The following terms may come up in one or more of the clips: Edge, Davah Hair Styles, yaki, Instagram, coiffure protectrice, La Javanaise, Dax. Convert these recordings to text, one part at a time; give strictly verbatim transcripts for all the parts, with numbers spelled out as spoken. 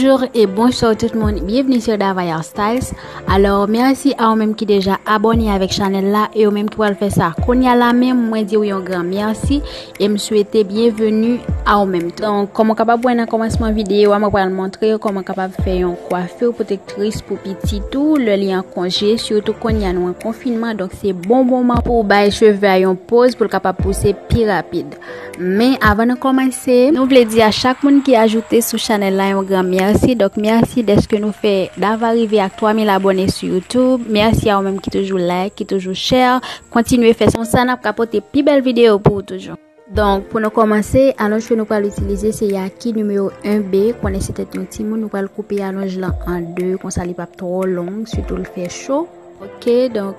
Bonjour et bonsoir tout le monde, bienvenue sur Davah Hair Styles. Alors merci à vous-même qui déjà abonné avec channel là et vous-même qui va le faire ça. Qu'on y a la même, moi dire un grand merci et me souhaiter bienvenue à vous-même. Donc comme on capable voir dans commencement vidéo, moi vais vous montrer comment capable faire une coiffure protectrice pour petit tout, le lien congé surtout qu'on y a nous en confinement, donc c'est bon moment pour bailler cheveux à une pause pour capable pousser plus rapide. Mais avant de commencer, nous voulons dire à chaque monde qui a ajouté sur channel là un grand merci, donc merci de ce que nous fait d'avoir arrivé à trois mille abonnés sur YouTube. Merci à vous même qui toujours like, qui toujours share, continuez faire ça, ça n'a pas capoté plus belle vidéo pour toujours. Donc pour nous commencer, allonge que nous allons utiliser c'est yaki numéro un B, qu'on c'était un petit mou, nous allons couper allonge là en deux, qu'on s'allie pas trop long, surtout le fait chaud. OK, donc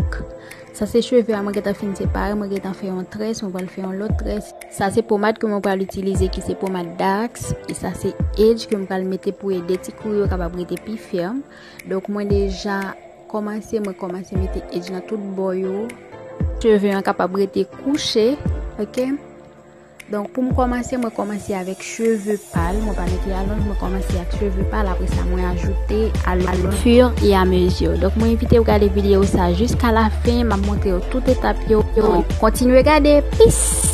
ça c'est cheveux à moi qui t'ai fini séparer, moi qui t'ai fait un tresse, on va le faire un autre tresse. Ça c'est pommade que moi va l'utiliser qui c'est pommade Dax et ça c'est Edge que moi va le mettre pour aider petit couille capable de plus ferme. Donc moi déjà commencer moi commencer mettre Edge dans tout boyo. Cheveux en capable de coucher, OK? Donc pour me commencer, moi commencer avec cheveux pâles, moi pas mettre allonge, moi commencer avec cheveux pâles, après ça moi ajouter à l'eau fur et à mesure. Donc moi invite à regarder vidéo ça jusqu'à la fin, m'a montré toute étape yo. Continuez regarder. Peace.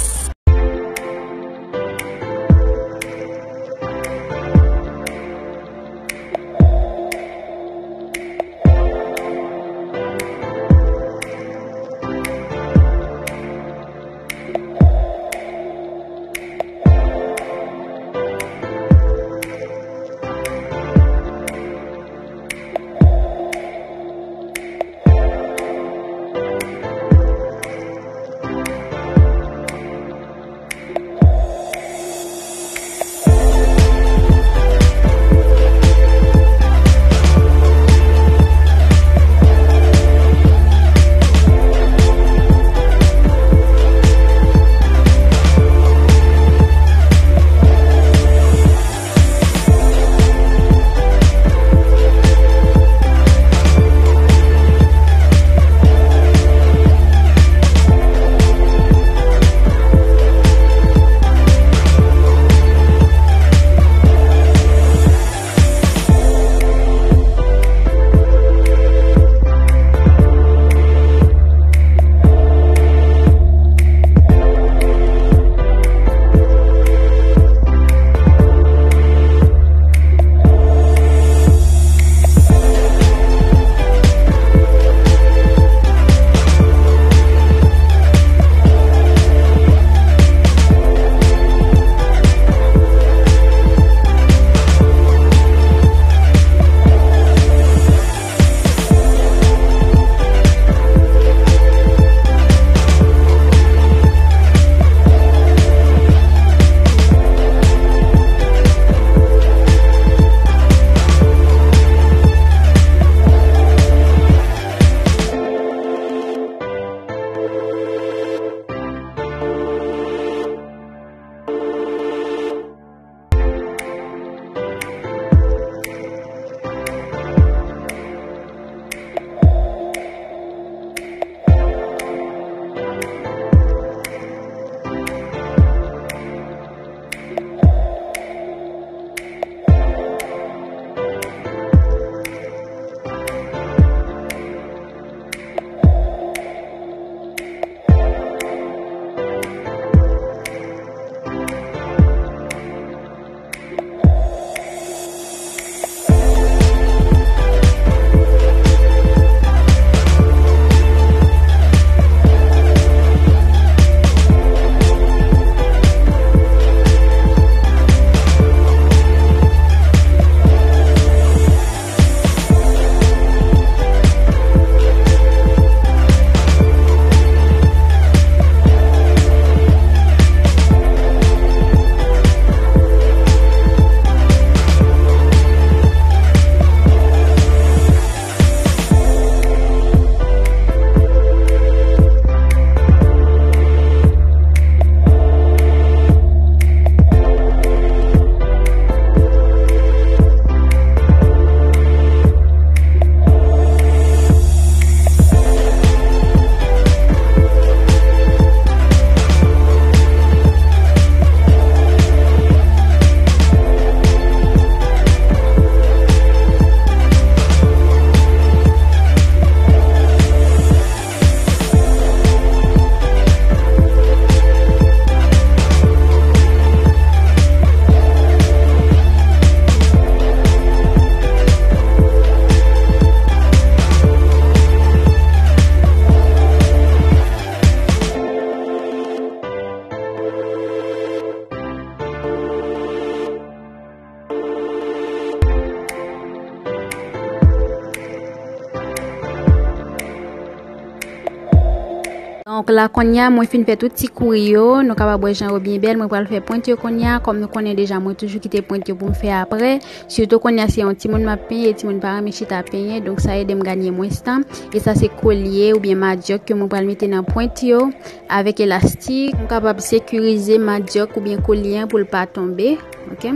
Donc là, konya, moi fin fait tout petit courir, nous capable genre bien belle, moi pour le faire pointe konya comme nous connaît déjà moi toujours quitter pointe pour me faire après, surtout konya c'est un petit monde m'a payé, petit monde pas m'chit à payer, donc ça aide me gagner moins temps et ça c'est collier ou bien madioc que moi pour le mettre dans pointe yo avec élastique, on capable sécuriser madioc ou bien collier pour le pas tomber. OK?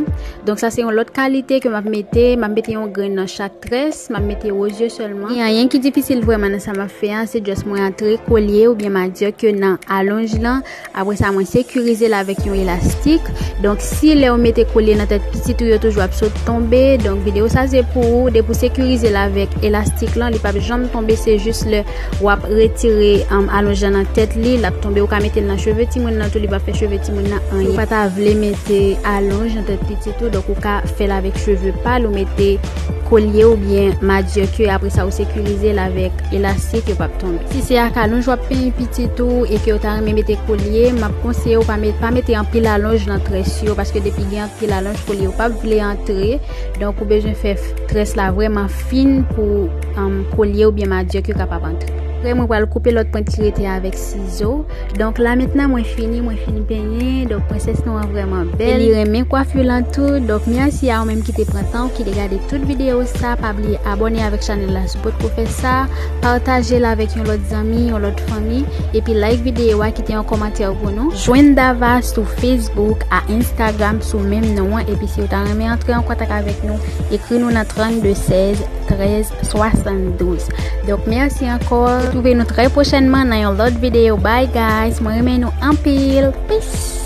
Donc ça c'est une autre qualité que m'a metté, m'a metté en grain dans chaque tresse, m'a metté aux yeux seulement. Il y a rien qui difficile vraiment dans ça m'a fait, c'est juste moi entrer collier ou bien dire que non allonge là après ça moi sécuriser là avec un élastique. Donc si les on mettez collier dans tête petit tout toujours absolument tomber, donc vidéo ça c'est pour de pour sécuriser là avec élastique là, il pas jamais tomber, c'est juste le ou retirer en allongeant dans tête li l'a tomber ou ca mettre dans cheveux ti moun nan tout, li pas faire cheveux ti moun nan rien. Pas ta vle mettre allonge dans tête petit tout, donc ou ca faire avec cheveux pâle ou mettez collier ou bien madioc après ça ou sécuriser là avec élastique pas tomber. Si c'est à calonge ou petit tout et que vous avez mis des colliers, m'a conseillé de ne pas mettre en pile à longe dans tresse parce que depuis qu'il y a un pile à longe collier, vous pas voulez entrer, donc vous besoin faire tresse là vraiment fine pour um, collier ou bien madioc que capable entrer. Après moi vais couper l'autre point tiré avec ciseaux. Donc là maintenant moi fini, moi fini peigner, donc princesse noire vraiment belle. Il remet coiffure là tout. Donc merci à vous même qui te prend temps, qui regarde toute vidéo ça, pas oublier abonner avec channel là, support pour faire ça, partager là avec vos autres amis, vos autres familles et puis like vidéo qui te en commentaire pour nous. Joindre Davah sur Facebook, à Instagram sous même nom et puis si vous t'aimer entrer en contact avec nous, écris-nous dans trente-deux seize treize soixante-douze. Donc merci encore. Retrouvez-nous très prochainement dans une autre vidéo. Bye guys, moi je mets nous en pile. Peace.